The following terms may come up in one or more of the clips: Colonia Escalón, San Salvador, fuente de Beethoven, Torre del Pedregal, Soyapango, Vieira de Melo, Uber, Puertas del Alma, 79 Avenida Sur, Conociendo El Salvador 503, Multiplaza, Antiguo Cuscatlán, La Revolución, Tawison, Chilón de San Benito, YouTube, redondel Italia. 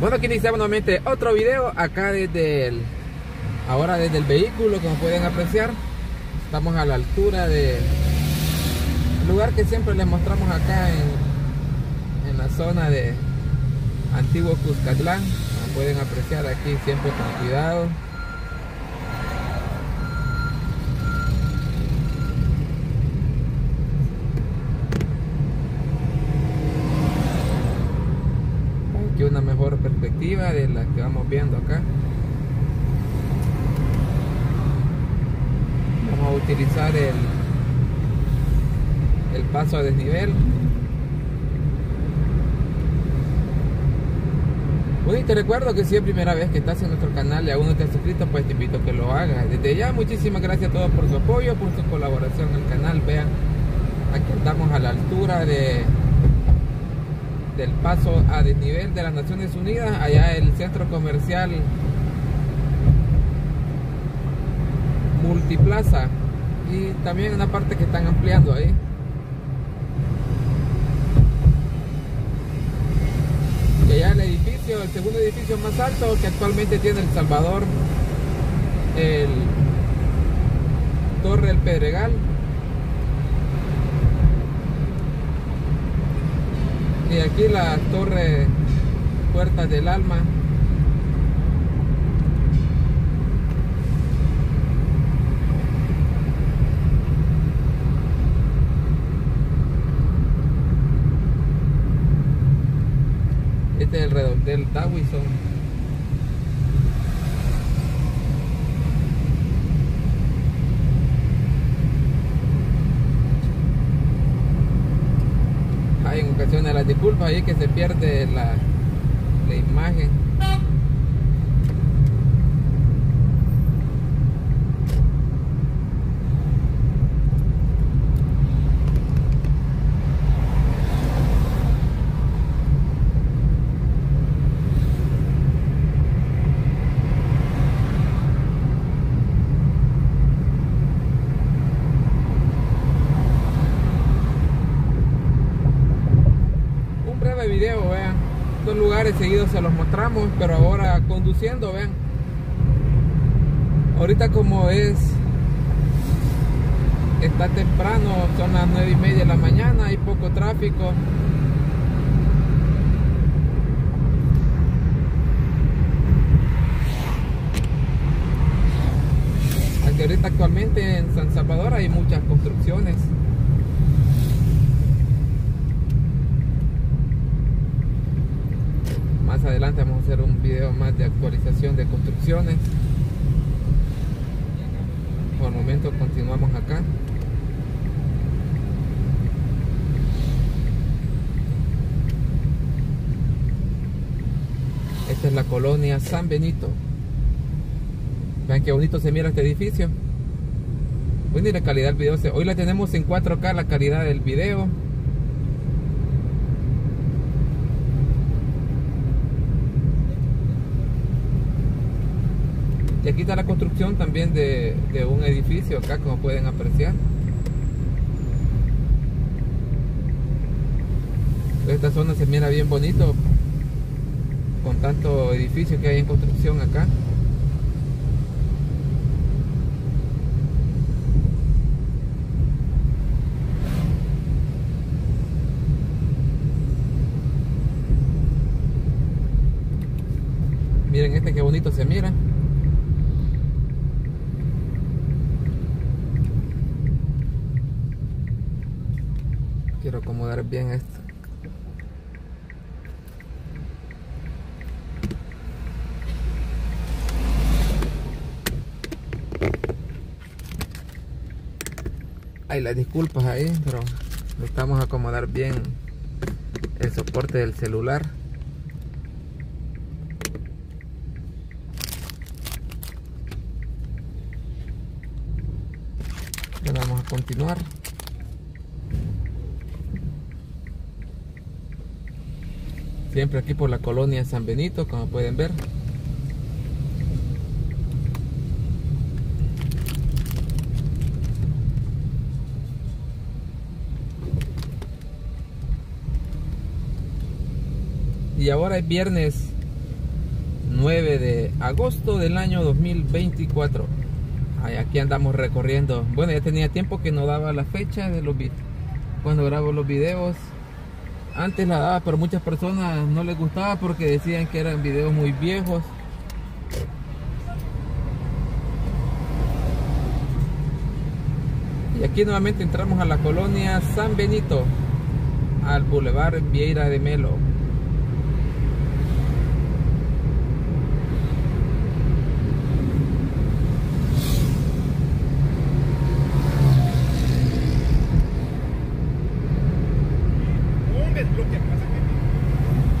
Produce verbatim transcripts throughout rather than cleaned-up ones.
Bueno, aquí iniciamos nuevamente otro video acá desde el, ahora desde el vehículo, como pueden apreciar. Estamos a la altura del lugar que siempre les mostramos acá en, en la zona de Antiguo Cuscatlán. Como pueden apreciar, aquí siempre con cuidado. Una mejor perspectiva de la que vamos viendo acá. Vamos a utilizar el, el paso a desnivel. Bueno, y te recuerdo que si es primera vez que estás en nuestro canal y aún no te has suscrito, pues te invito a que lo hagas. Desde ya, muchísimas gracias a todos por su apoyo, por su colaboración en el canal. Vean, aquí andamos a la altura de del paso a desnivel de las Naciones Unidas, allá el centro comercial Multiplaza, y también una parte que están ampliando ahí. Y allá el edificio, el segundo edificio más alto que actualmente tiene El Salvador, el Torre del Pedregal. Y aquí la torre Puertas del Alma. Este es el redondel Tawison. En ocasiones las disculpas ahí que se pierde la, la imagen. Video, vean, estos lugares seguidos se los mostramos, pero ahora conduciendo, vean, ahorita como es, está temprano, son las nueve y media de la mañana, hay poco tráfico. Aquí ahorita actualmente en San Salvador hay muchas construcciones. Más adelante vamos a hacer un video más de actualización de construcciones. Por el momento continuamos acá. Esta es la colonia San Benito. Vean qué bonito se mira este edificio. Bueno, y la calidad del video, hoy la tenemos en cuatro K, la calidad del video. Y aquí está la construcción también de, de un edificio acá, como pueden apreciar. Esta zona se mira bien bonito con tanto edificio que hay en construcción acá. Miren este qué bonito se mira. Quiero acomodar bien esto. Hay las disculpas ahí, pero necesitamos acomodar bien el soporte del celular. Ahora vamos a continuar. Siempre aquí por la colonia San Benito, como pueden ver. Y ahora es viernes nueve de agosto del año dos mil veinticuatro. Ay, aquí andamos recorriendo. Bueno, ya tenía tiempo que no daba la fecha de los cuando grabo los videos. Antes la daba, pero muchas personas no les gustaba porque decían que eran videos muy viejos. Y aquí nuevamente entramos a la colonia San Benito, al Boulevard Vieira de Melo.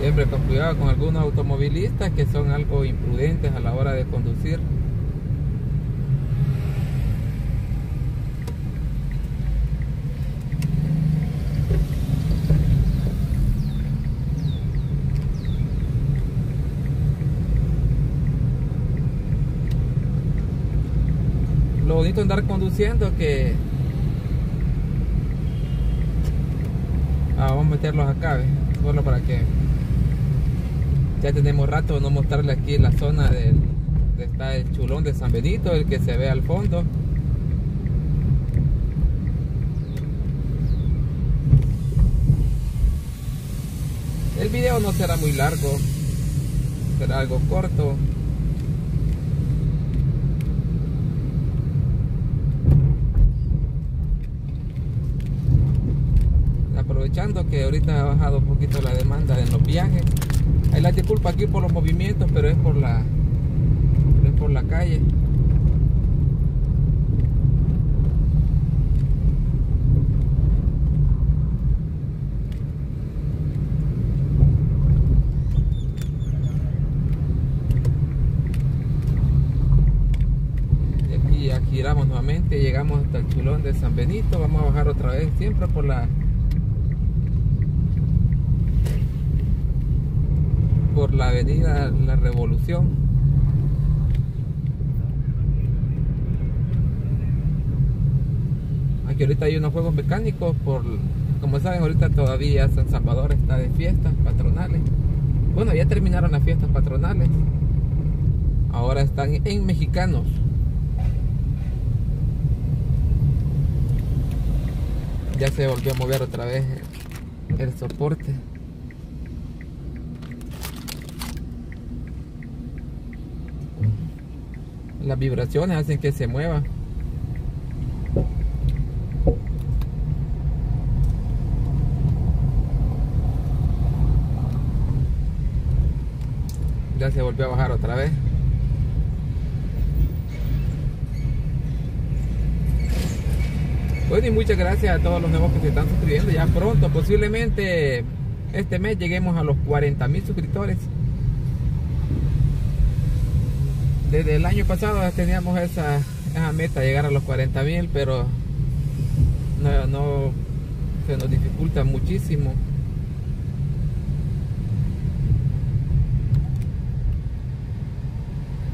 Siempre con cuidado con algunos automovilistas que son algo imprudentes a la hora de conducir. Lo bonito andar conduciendo que... Ah, vamos a meterlos acá, ¿ves? Solo para que... Ya tenemos rato de no mostrarle aquí la zona del, de está el Chilón de San Benito, el que se ve al fondo. El video no será muy largo, será algo corto. Aprovechando que ahorita ha bajado un poquito la demanda en los viajes. Hay la disculpa aquí por los movimientos, pero es por la es por la calle. Y aquí ya giramos nuevamente, llegamos hasta el Chilón de San Benito, vamos a bajar otra vez siempre por la por la avenida La Revolución. Aquí ahorita hay unos juegos mecánicos por, como saben, ahorita todavía San Salvador está de fiestas patronales. Bueno, ya terminaron las fiestas patronales, ahora están en mexicanos. Ya se volvió a mover otra vez el soporte. Las vibraciones hacen que se mueva. Ya se volvió a bajar otra vez. Bueno, y muchas gracias a todos los nuevos que se están suscribiendo. Ya pronto, posiblemente este mes, lleguemos a los cuarenta mil suscriptores. Desde el año pasado teníamos esa, esa meta, llegar a los cuarenta mil, pero no, no se nos dificulta muchísimo.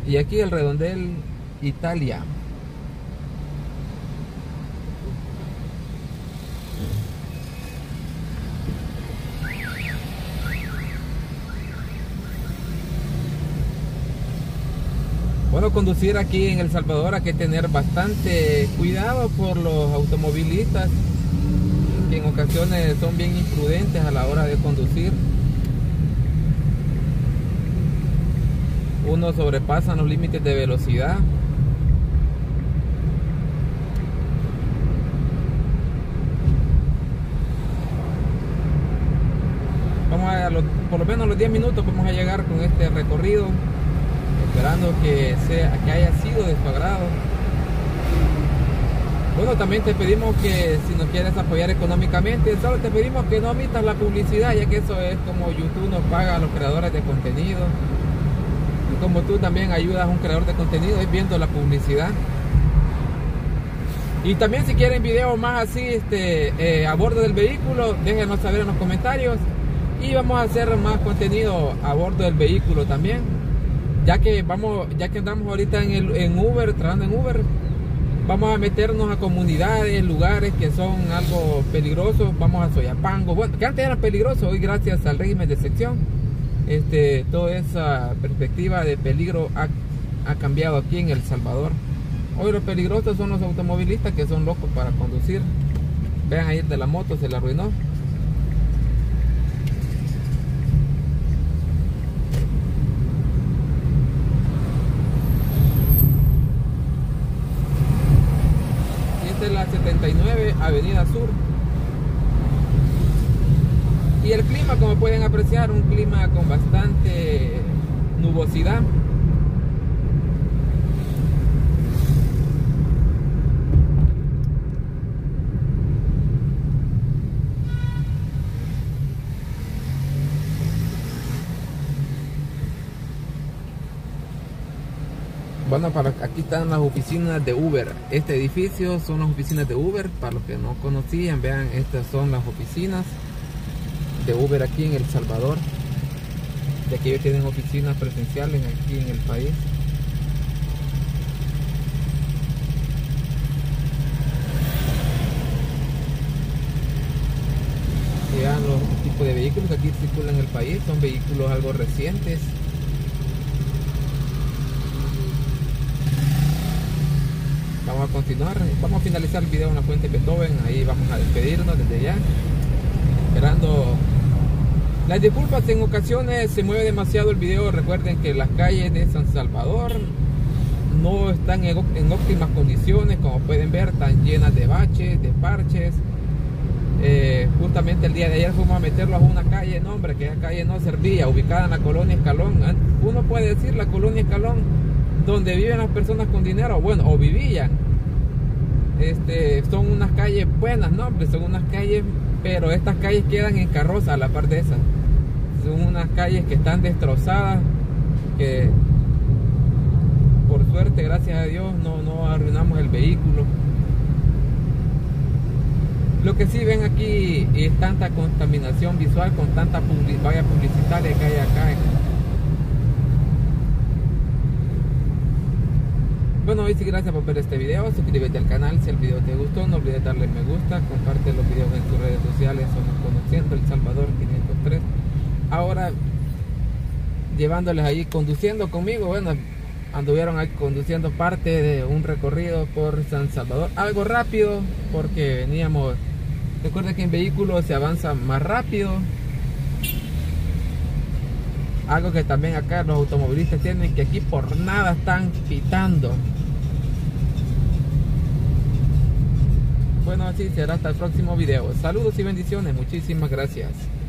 Y aquí el redondel Italia. Bueno, conducir aquí en El Salvador hay que tener bastante cuidado por los automovilistas, que en ocasiones son bien imprudentes a la hora de conducir. Unos sobrepasan los límites de velocidad. Vamos a, por lo menos los diez minutos vamos a llegar con este recorrido. Esperando que, sea, que haya sido de tu agrado. Bueno, también te pedimos que si nos quieres apoyar económicamente, solo te pedimos que no omitas la publicidad, ya que eso es como YouTube nos paga a los creadores de contenido. Y como tú también ayudas a un creador de contenido, es viendo la publicidad. Y también si quieren videos más así este, eh, a bordo del vehículo, déjenos saber en los comentarios. Y vamos a hacer más contenido a bordo del vehículo también. Ya que vamos, ya que andamos ahorita en, el, en Uber, trabajando en Uber, vamos a meternos a comunidades, lugares que son algo peligrosos. Vamos a Soyapango, bueno, que antes eran peligrosos, hoy gracias al régimen de sección este, toda esa perspectiva de peligro ha, ha cambiado aquí en El Salvador. Hoy los peligrosos son los automovilistas que son locos para conducir. Vean ahí el de la moto, se la arruinó. Y esta es la setenta y nueve Avenida Sur. Y el clima, como pueden apreciar, un clima con bastante nubosidad. Bueno, para, aquí están las oficinas de Uber. Este edificio son las oficinas de Uber. Para los que no conocían, vean, estas son las oficinas de Uber aquí en El Salvador. De aquí ellos tienen oficinas presenciales aquí en el país. Vean los tipos de vehículos que aquí circulan en el país. Son vehículos algo recientes. Vamos a continuar, vamos a finalizar el video en la fuente de Beethoven, ahí vamos a despedirnos desde ya, esperando las disculpas, en ocasiones se mueve demasiado el video. Recuerden que las calles de San Salvador no están en, en óptimas condiciones, como pueden ver, están llenas de baches, de parches. Eh, justamente el día de ayer fuimos a meterlos a una calle, no hombre, que esa calle no servía, ubicada en la Colonia Escalón. Uno puede decir la Colonia Escalón, donde viven las personas con dinero, bueno, o vivían. Este, son unas calles buenas, no hombre, son unas calles, pero estas calles quedan en carroza a la par de esas. Son unas calles que están destrozadas, que por suerte, gracias a Dios, no, no arruinamos el vehículo. Lo que sí ven aquí es tanta contaminación visual con tanta public- valla publicitaria que hay acá. Bueno, y si gracias por ver este video, suscríbete al canal si el video te gustó, no olvides darle me gusta, comparte los videos en tus redes sociales, somos Conociendo El Salvador quinientos tres. Ahora, llevándoles ahí, conduciendo conmigo, bueno, anduvieron ahí conduciendo parte de un recorrido por San Salvador, algo rápido, porque veníamos, recuerda que en vehículos se avanza más rápido. Algo que también acá los automovilistas tienen, que aquí por nada están pitando. Bueno, así será hasta el próximo video. Saludos y bendiciones. Muchísimas gracias.